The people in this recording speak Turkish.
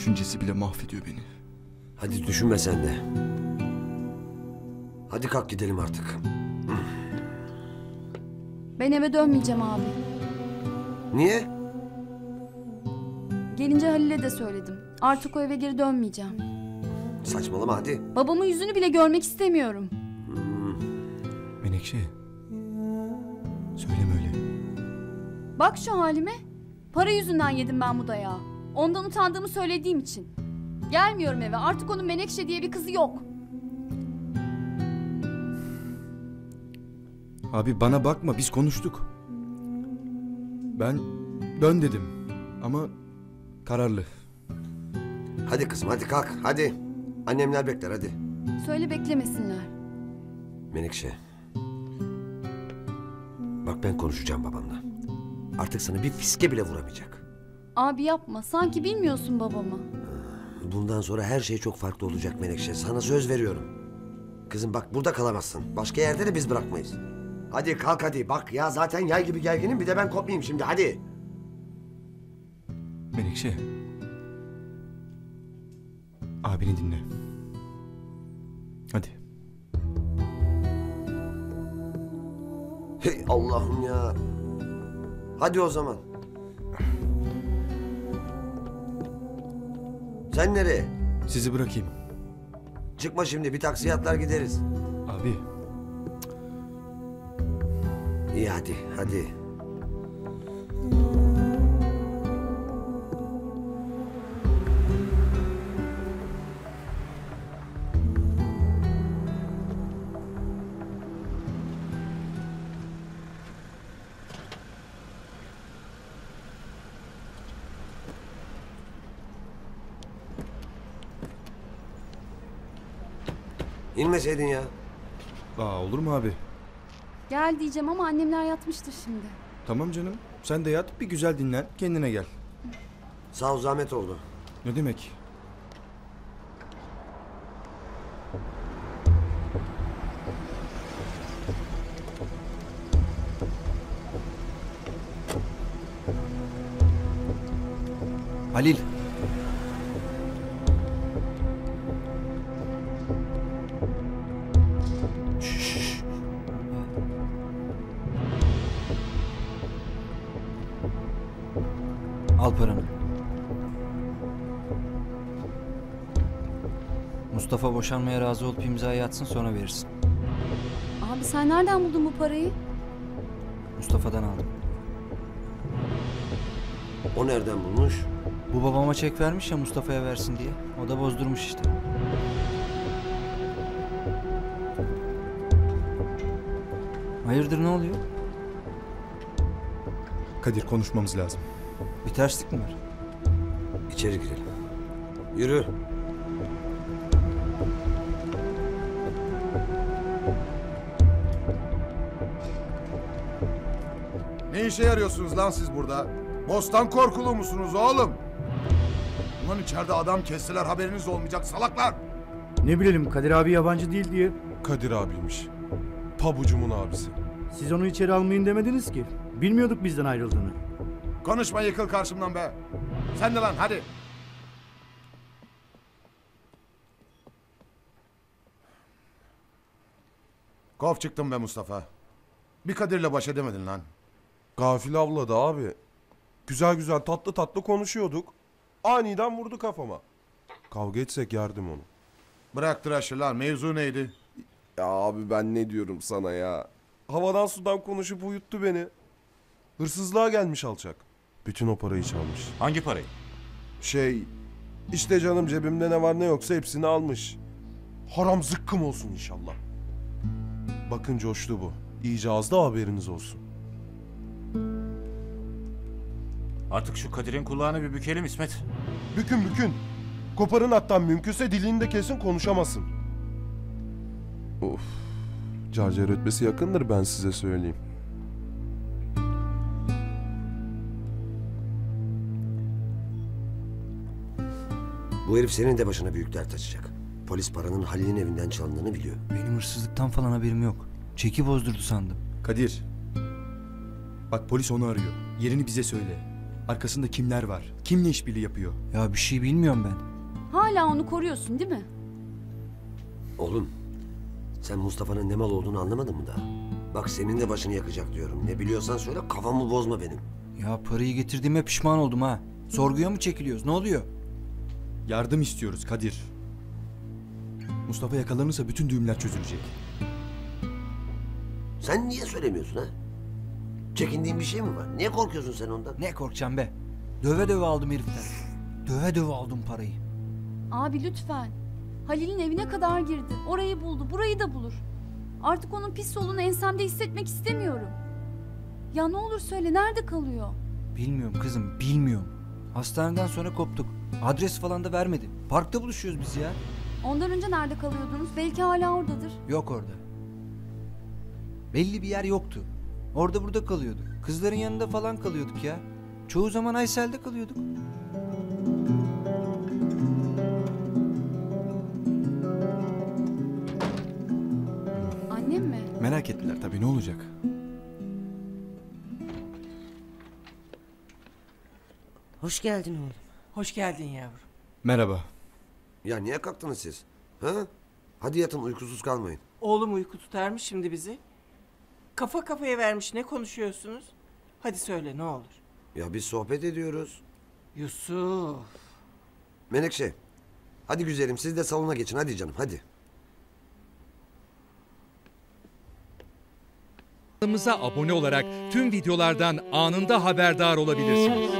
düşüncesi bile mahvediyor beni. Hadi düşünme sen de. Hadi kalk gidelim artık. Ben eve dönmeyeceğim abi. Niye? Gelince Halil'e de söyledim. Artık o eve geri dönmeyeceğim. Saçmalama hadi. Babamın yüzünü bile görmek istemiyorum. Menekşe. Söyleme öyle. Bak şu halime. Para yüzünden yedim ben bu dayağı. Ondan utandığımı söylediğim için. Gelmiyorum eve. Artık onun Menekşe diye bir kızı yok. Abi bana bakma, biz konuştuk. Ben dön dedim ama kararlı. Hadi kızım hadi kalk hadi. Annemler bekler hadi. Söyle beklemesinler. Menekşe. Bak ben konuşacağım babamla. Artık sana bir fiske bile vuramayacak. Abi yapma, sanki bilmiyorsun babamı. Bundan sonra her şey çok farklı olacak Menekşe. Sana söz veriyorum. Kızım bak burada kalamazsın. Başka yerde de biz bırakmayız. Hadi kalk hadi. Bak ya zaten yay gibi gerginim. Bir de ben kopmayayım şimdi. Hadi. Menekşe. Abini dinle. Hadi. Hey Allah'ım ya. Hadi o zaman. Sen nereye? Sizi bırakayım. Çıkma şimdi. Bir taksiye atlar gideriz. Abi. İyi hadi, hadi. İnmeseydin ya. Aa, olur mu abi? Gel diyeceğim ama annemler yatmıştır şimdi. Tamam canım. Sen de yat, bir güzel dinlen. Kendine gel. Sağ ol, zahmet oldu. Ne demek? Halil. Al paranı. Mustafa boşanmaya razı olup imzayı atsın, sonra verirsin. Abi sen nereden buldun bu parayı? Mustafa'dan aldım. O nereden bulmuş? Bu babama çek vermiş ya Mustafa'ya versin diye. O da bozdurmuş işte. Hayırdır, ne oluyor? Kadir, konuşmamız lazım. Bir terslik mi var? İçeri girelim. Yürü. Ne işe yarıyorsunuz lan siz burada? Bostan korkulu musunuz oğlum? Ulan içeride adam kestiler, haberiniz olmayacak salaklar. Ne bilelim, Kadir abi yabancı değil diye. Kadir abiymiş. Pabucumun abisi. Siz onu içeri almayın demediniz ki. Bilmiyorduk bizden ayrıldığını. Konuşma, yıkıl karşımdan be. Sen de lan hadi. Kof çıktım be Mustafa. Bir Kadir'le baş edemedin lan. Gafil avladı abi. Güzel güzel tatlı tatlı konuşuyorduk. Aniden vurdu kafama. Kavga etsek yerdim onu. Bırak tıraşı lan, mevzu neydi? Ya abi ben ne diyorum sana ya. Havadan sudan konuşup uyuttu beni. Hırsızlığa gelmiş alçak. Bütün o parayı çalmış. Hangi parayı? İşte canım, cebimde ne var ne yoksa hepsini almış. Haram zıkkım olsun inşallah. Bakın coştu bu. İyice az da haberiniz olsun. Artık şu Kadir'in kulağını bir bükelim İsmet. Bükün bükün. Koparın hattan, mümkünse dilini de kesin, konuşamasın. Of. Carcar ötmesi yakındır, ben size söyleyeyim. Bu herif senin de başına büyük dert açacak. Polis paranın Halil'in evinden çalındığını biliyor. Benim hırsızlıktan falan haberim yok. Çeki bozdurdu sandım. Kadir. Bak polis onu arıyor. Yerini bize söyle. Arkasında kimler var? Kimle işbirliği yapıyor? Ya bir şey bilmiyorum ben. Hala onu koruyorsun değil mi? Oğlum, sen Mustafa'nın ne mal olduğunu anlamadın mı daha? Bak senin de başını yakacak diyorum. Ne biliyorsan söyle, kafamı bozma benim. Ya parayı getirdiğime pişman oldum ha. Sorguya mı çekiliyoruz? Ne oluyor? Yardım istiyoruz Kadir. Mustafa yakalanırsa bütün düğümler çözülecek. Sen niye söylemiyorsun ha? Çekindiğin bir şey mi var? Niye korkuyorsun sen ondan? Ne korkacağım be? Döve döve aldım heriften. Döve döve aldım parayı. Abi lütfen. Halil'in evine kadar girdi. Orayı buldu, burayı da bulur. Artık onun pis solunu ensemde hissetmek istemiyorum. Ya ne olur söyle, nerede kalıyor? Bilmiyorum kızım, bilmiyorum. Hastaneden sonra koptuk. Adres falan da vermedi. Parkta buluşuyoruz biz ya. Ondan önce nerede kalıyordunuz? Belki hala oradadır. Yok orada. Belli bir yer yoktu. Orada burada kalıyorduk. Kızların yanında falan kalıyorduk ya. Çoğu zaman Aysel'de kalıyorduk. Annem mi? Merak ettiler tabii, ne olacak? Hoş geldin oğlum. Hoş geldin yavrum. Merhaba. Ya niye kalktınız siz? Ha? Hadi yatın, uykusuz kalmayın. Oğlum uyku tutar mı şimdi bizi? Kafa kafaya vermiş, ne konuşuyorsunuz? Hadi söyle ne olur. Ya biz sohbet ediyoruz. Yusuf. Menekşe, hadi güzelim siz de salona geçin hadi canım hadi. Kanalımıza abone olarak tüm videolardan anında haberdar olabilirsiniz.